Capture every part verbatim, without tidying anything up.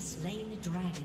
Slain the dragon.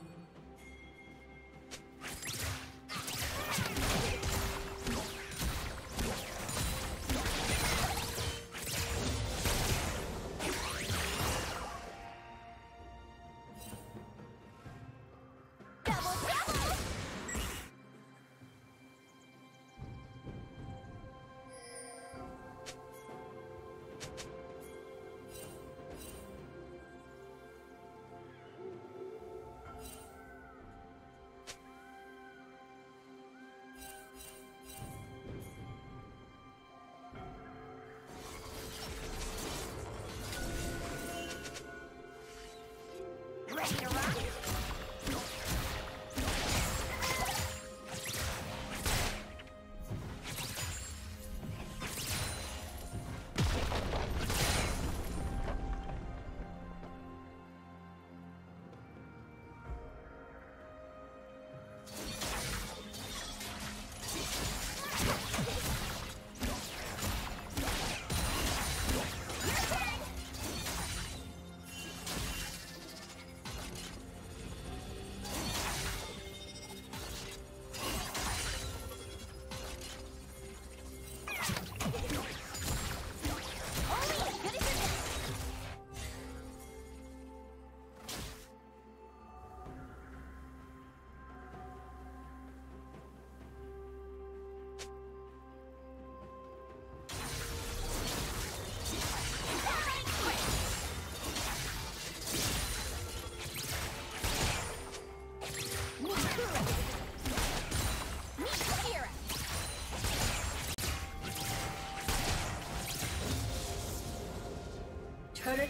Turret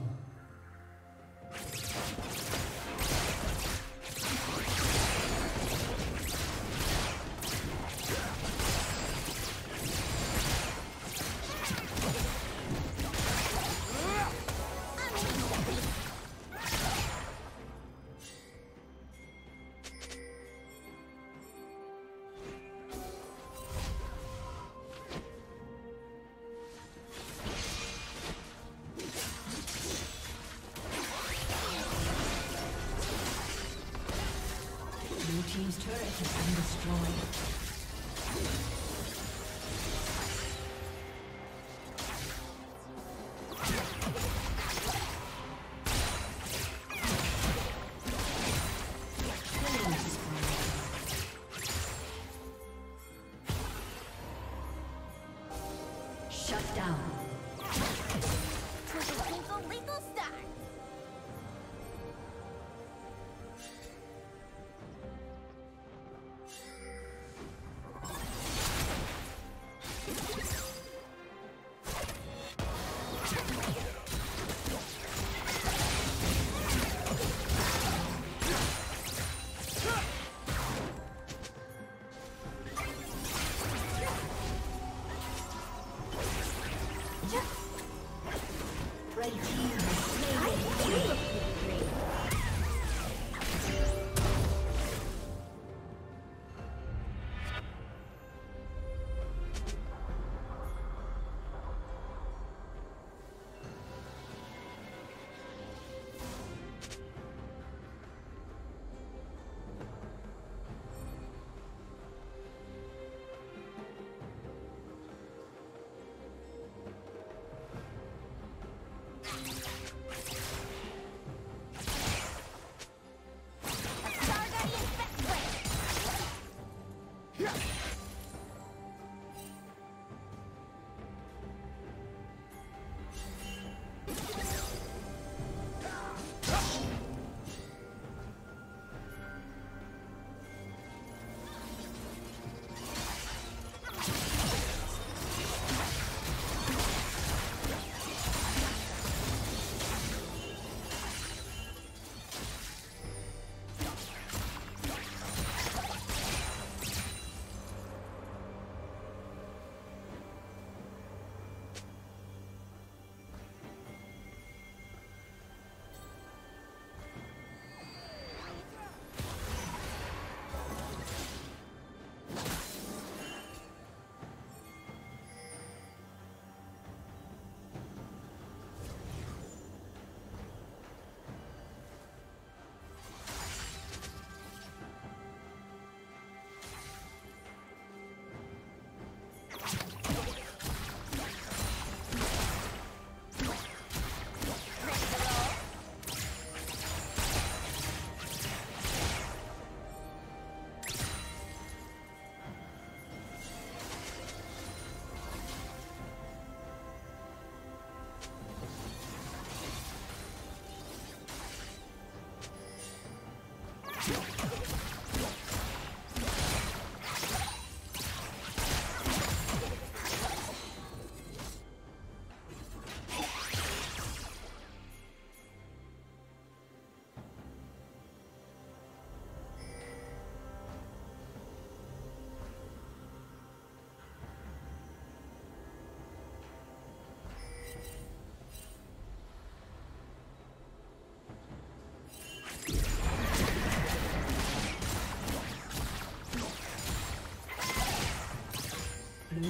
Team's turret has been destroyed. Red team. Blue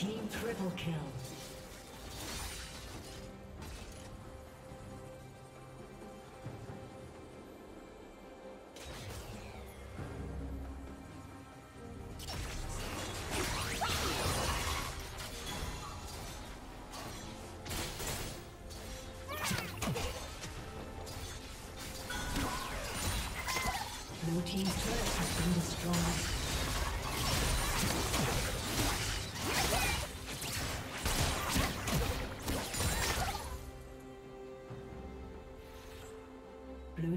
Team triple kill. Blue team's turret has been destroyed. Blue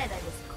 said I was cold.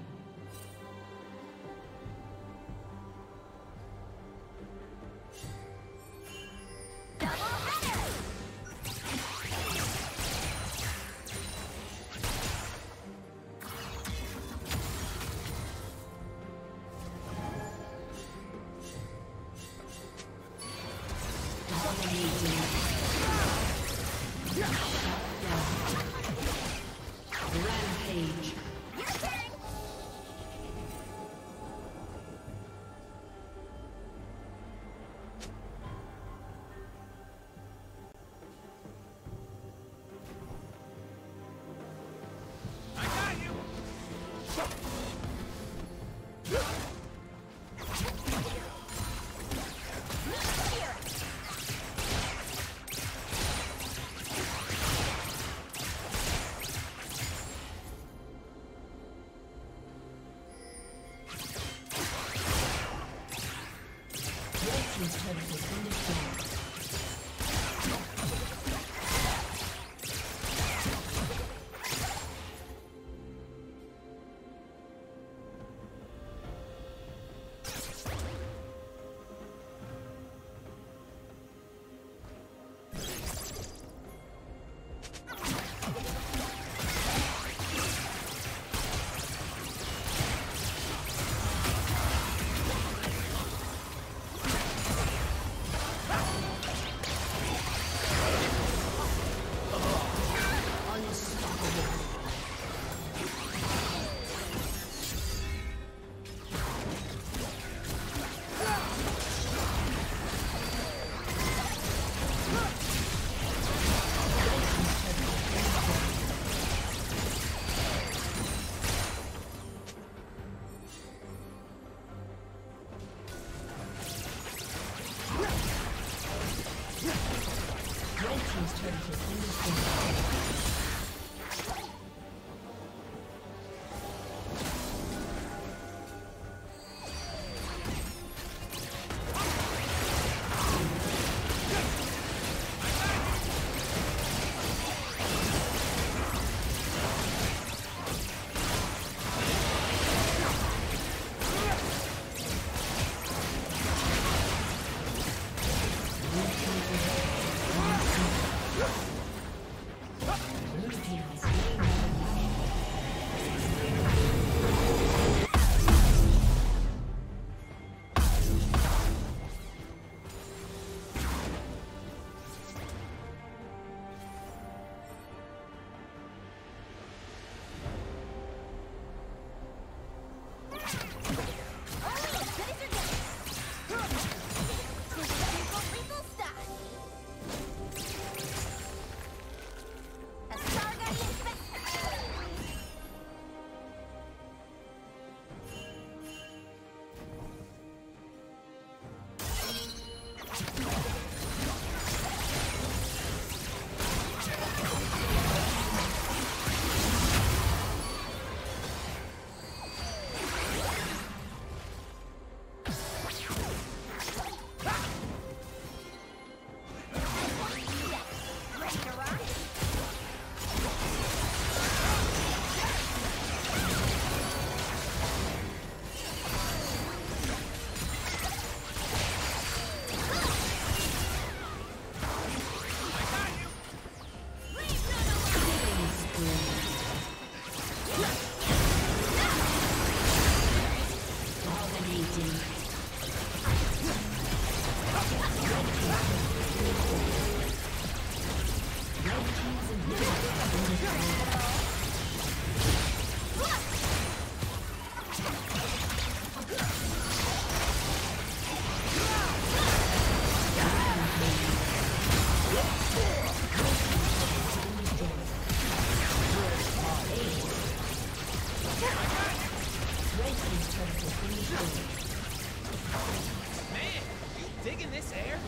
Man, you digging this air?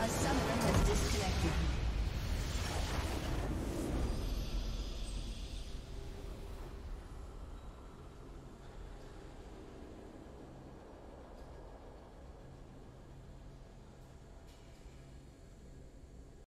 A summoner has disconnected.